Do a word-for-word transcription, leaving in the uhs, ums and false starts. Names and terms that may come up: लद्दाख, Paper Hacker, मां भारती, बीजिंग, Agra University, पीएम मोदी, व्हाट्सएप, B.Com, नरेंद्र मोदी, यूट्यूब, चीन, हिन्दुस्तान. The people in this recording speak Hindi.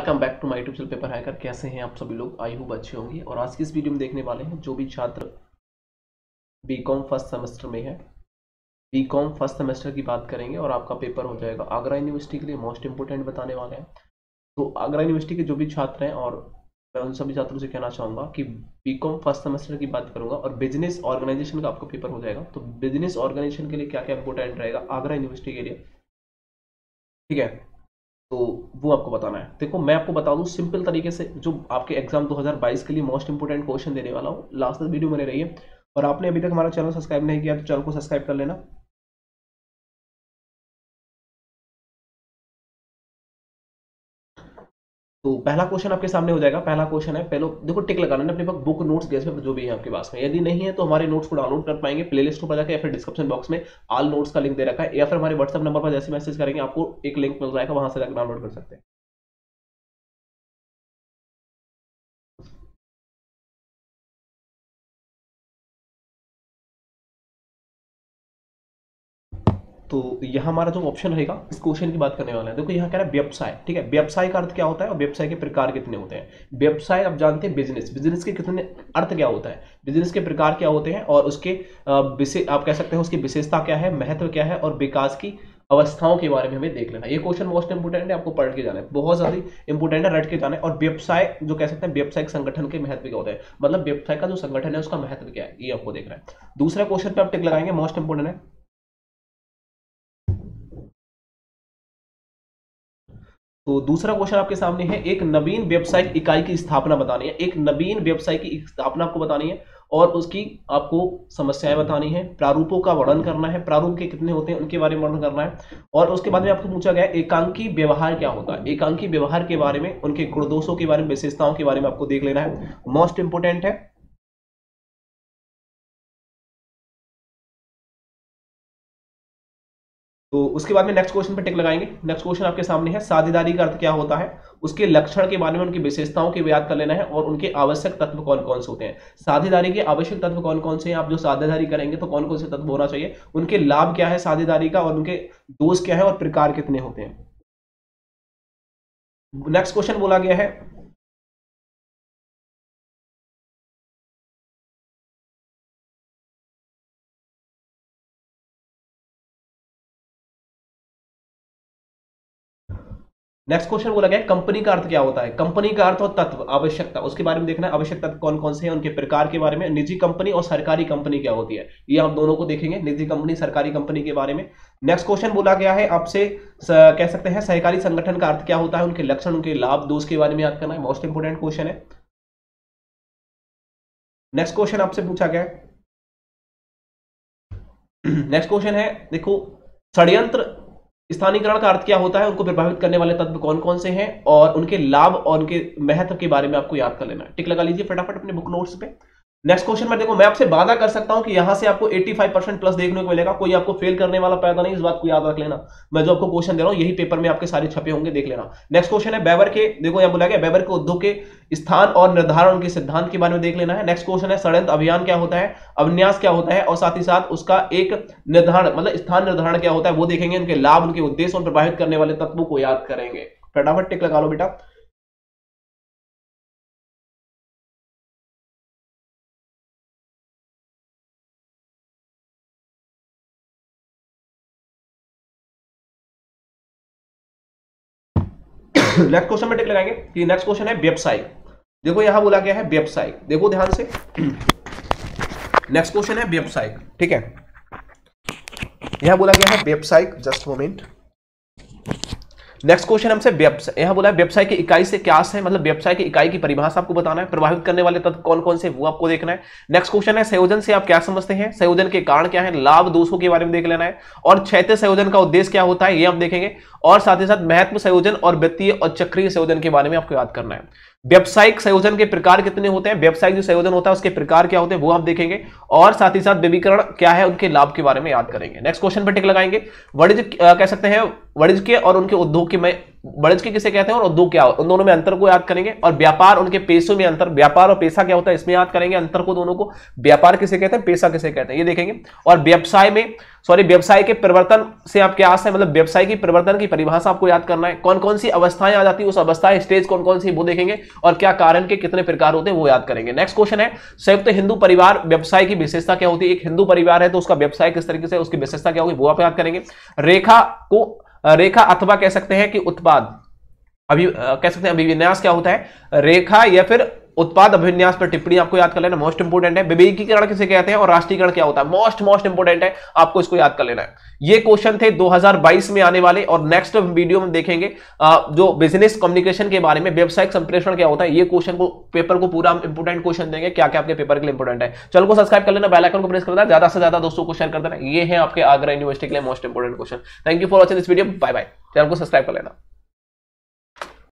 Welcome back to my यूट्यूब channel paper hacker. कैसे हैं आप सभी लोग? आई होप अच्छे होंगे। और आज की इस वीडियो में देखने वाले हैं जो भी छात्र बीकॉम फर्स्ट सेमेस्टर में है, बीकॉम फर्स्ट सेमेस्टर की बात करेंगे और आपका पेपर हो जाएगा आगरा यूनिवर्सिटी के लिए मोस्ट इंपोर्टेंट बताने वाले हैं। तो आगरा यूनिवर्सिटी के जो भी छात्र हैं, और मैं उन सभी छात्रों से कहना चाहूँगा कि बीकॉम फर्स्ट सेमेस्टर की बात करूँगा और बिजनेस ऑर्गेनाइजेशन का आपका पेपर हो जाएगा। तो बिजनेस ऑर्गेनाइजेशन के लिए क्या क्या इंपोर्टेंट रहेगा आगरा यूनिवर्सिटी के लिए, ठीक है, तो वो आपको बताना है। देखो मैं आपको बता दूं सिंपल तरीके से जो आपके एग्जाम दो हज़ार बाईस के लिए मोस्ट इंपोर्टेंट क्वेश्चन देने वाला हूँ। लास्ट तक वीडियो में रहिए और आपने अभी तक हमारा चैनल सब्सक्राइब नहीं किया तो चैनल को सब्सक्राइब कर लेना। तो पहला क्वेश्चन आपके सामने हो जाएगा। पहला क्वेश्चन है, पहले देखो टिक लगाना अपने पास बुक नोट्स गैस पेपर जो भी है आपके पास में। यदि नहीं है तो हमारे नोट्स को डाउनलोड कर पाएंगे प्लेलिस्ट पर जाकर, या फिर डिस्क्रिप्शन बॉक्स में ऑल नोट्स का लिंक दे रखा है, या फिर हमारे व्हाट्सएप नंबर पर जैसे मैसेज करेंगे आपको एक लिंक मिल जाएगा, वहां से जाकर डाउनलोड कर सकते हैं। तो यहाँ हमारा जो ऑप्शन रहेगा इस क्वेश्चन की बात करने वाला है। देखो यहाँ कह रहा है व्यवसाय, ठीक है, व्यवसाय का अर्थ क्या होता है और व्यवसाय के प्रकार कितने होते हैं। व्यवसाय आप जानते हैं बिजनेस, बिजनेस के कितने अर्थ क्या होता है, बिजनेस के प्रकार क्या होते हैं, और उसके आप कह सकते हैं उसकी विशेषता क्या है, महत्व क्या है, और विकास की अवस्थाओं के बारे में हमें देख लेना। ये क्वेश्चन मोस्ट इंपोर्टेंट है, आपको पढ़ के जाना है, बहुत ज्यादा इंपोर्टेंट है, रट के जाना है। और व्यवसाय जो कह सकते हैं व्यवसायिक संगठन के महत्व क्या होता है, मतलब व्यवसाय का जो संगठन है उसका महत्व क्या है, ये आपको देखना है। दूसरे क्वेश्चन पर आप टिक लगाएंगे, मोस्ट इंपोर्टेंट है। तो दूसरा क्वेश्चन आपके सामने है, एक नवीन व्यावसायिक इकाई की स्थापना बतानी है। एक नवीन व्यवसाय की स्थापना आपको बतानी है और उसकी आपको समस्याएं बतानी है, प्रारूपों का वर्णन करना है, प्रारूप के कितने होते हैं उनके बारे में वर्णन करना है। और उसके बाद में आपको पूछा गया एकांकी व्यवहार क्या होता है, एकांकी व्यवहार के बारे में, उनके गुणदोषों के बारे में, विशेषताओं के बारे में आपको देख लेना है, मोस्ट इंपोर्टेंट है। तो उसके बाद में नेक्स्ट क्वेश्चन पे टिक लगाएंगे। नेक्स्ट क्वेश्चन आपके सामने है, साझेदारी का अर्थ क्या होता है, उसके लक्षण के बारे में, उनकी विशेषताओं के याद कर लेना है, और उनके आवश्यक तत्व कौन कौन से होते हैं। साझेदारी के आवश्यक तत्व कौन कौन से हैं, आप जो साझेदारी करेंगे तो कौन कौन से तत्व होना चाहिए, उनके लाभ क्या है साझेदारी का, और उनके दोष क्या है और प्रकार कितने होते हैं। नेक्स्ट क्वेश्चन बोला गया है, नेक्स्ट क्वेश्चन बोला गया है कंपनी का अर्थ क्या होता है। कंपनी का अर्थ और तत्व आवश्यकता, उसके बारे में देखना है, आवश्यक तत्व कौन कौन से हैं, उनके प्रकार के बारे में। निजी कंपनी और सरकारी कंपनी क्या होती है, ये आप दोनों को देखेंगे, निजी कंपनी सरकारी कंपनी के बारे में। नेक्स्ट क्वेश्चन बोला गया है आपसे, कह सकते हैं सहकारी संगठन का अर्थ क्या होता है, उनके लक्षण, उनके लाभ, दोष के बारे में याद करना है, मोस्ट इंपोर्टेंट क्वेश्चन है। नेक्स्ट क्वेश्चन आपसे पूछा गया है, नेक्स्ट क्वेश्चन है, देखो षड्यंत्र स्थानीयकरण का अर्थ क्या होता है, उनको प्रभावित करने वाले तत्व कौन कौन से हैं, और उनके लाभ और उनके महत्व के बारे में आपको याद कर लेना है। टिक लगा लीजिए फटाफट अपने बुक नोट्स पे। नेक्स्ट क्वेश्चन में देखो मैं आपसे वादा कर सकता हूं कि यहां से आपको पचासी परसेंट प्लस देखने को मिलेगा, कोई आपको फेल करने वाला पैदा नहीं, इस बात को याद रख लेना। मैं जो आपको क्वेश्चन दे रहा हूं यही पेपर में आपके सारे छपे होंगे, देख लेना। नेक्स्ट क्वेश्चन है वेबर के, देखो यहाँ बोला गया वेबर के उद्योग के स्थान और निर्धारण, उनके सिद्धांत के बारे में देख लेना है। नेक्स्ट क्वेश्चन है षड्यंत्र अभियान क्या होता है, अविन्यास क्या होता है, और साथ ही साथ उसका एक निर्धारण मतलब स्थान निर्धारण क्या होता है वो देखेंगे, उनके लाभ, उनके उद्देश्य और प्रभावित करने वाले तत्वों को याद करेंगे। फटाफट टिक लगा लो बेटा। नेक्स्ट क्वेश्चन में टिक लगाएंगे कि नेक्स्ट क्वेश्चन है व्यवसाय, देखो यहाँ बोला गया है व्यवसाय, देखो ध्यान से। नेक्स्ट क्वेश्चन है व्यवसाय, ठीक है, यहाँ बोला गया है व्यवसाय, जस्ट मोमेंट। नेक्स्ट क्वेश्चन हमसे व्यवसाय, यहाँ बोला है व्यवसाय की इकाई से क्या है, मतलब व्यवसाय की इकाई की परिभाषा आपको बताना है, प्रभावित करने वाले तत्व कौन कौन से वो आपको देखना है। नेक्स्ट क्वेश्चन है संयोजन से आप क्या समझते हैं, संयोजन के कारण क्या है, लाभ दोषों के बारे में देख लेना है, और क्षैतिज संयोजन का उद्देश्य क्या होता है ये आप देखेंगे, और साथ ही साथ महत्व संयोजन और वित्तीय और चक्रीय संयोजन के बारे में आपको याद करना है। व्यावसायिक संयोजन के प्रकार कितने होते हैं, व्यावसायिक जो संयोजन होता है उसके प्रकार क्या होते हैं वो आप देखेंगे, और साथ ही साथ विविधीकरण क्या है उनके लाभ के बारे में याद करेंगे। नेक्स्ट क्वेश्चन पर टिक लगाएंगे, वाणिज्य कह सकते हैं वाणिज्य के और उनके उद्योग के में बढ़त के किसे कहते हैं और दो क्या हो, उन दोनों में अंतर को याद करेंगे। और व्यापार, उनके पेशों में अंतर, व्यापार और पेशा क्या होता है इसमें याद करेंगे अंतर को, दोनों को, व्यापार किसे कहते हैं पेशा किसे कहते हैं ये देखेंगे। और व्यवसाय में सॉरी व्यवसाय के परिवर्तन से आप क्या आशा है, मतलब व्यवसाय की परिवर्तन की परिभाषा आपको याद करना है, कौन कौन सी अवस्थाएं आ जाती है, उस अवस्था स्टेज कौन कौन सी वो देखेंगे और क्या कारण के कितने प्रकार होते हैं वो याद करेंगे। नेक्स्ट क्वेश्चन है संयुक्त हिंदू परिवार व्यवसाय की विशेषता क्या होती है, एक हिंदू परिवार है तो उसका व्यवसाय किस तरीके से, उसकी विशेषता क्या होगी वो आप याद करेंगे। रेखा को रेखा अथवा कह सकते हैं कि उत्पाद अभी कह सकते हैं अभिविन्यास क्या होता है, रेखा या फिर उत्पाद अभिन्यास पर टिप्पणी आपको याद कर लेना, मोस्ट इंपोर्टेंट है। विवेकीकरण किसे कहते हैं और राष्ट्रीयकरण क्या होता है, मोस्ट मोस्ट इंपोर्टेंट है, आपको इसको याद कर लेना है। ये क्वेश्चन थे दो हज़ार बाईस में आने वाले और नेक्स्ट वीडियो में देखेंगे जो बिजनेस कम्युनिकेशन के बारे में व्यावसायिक संप्रेषण क्या होता है, ये क्वेश्चन को पेपर को पूरा इंपोर्टेंट क्वेश्चन देंगे क्या क्या आपके पेपर के लिए इंपोर्टेंट है। चैनल को सब्सक्राइब कर लेना, बेल आइकन को प्रेस कर देना, ज्यादा से ज्यादा दोस्तों को शेयर कर देना। ये है आपके आगरा यूनिवर्सिटी के लिए most important question. Thank you for watching this video, bye bye. Channel को सब्सक्राइब कर लेना।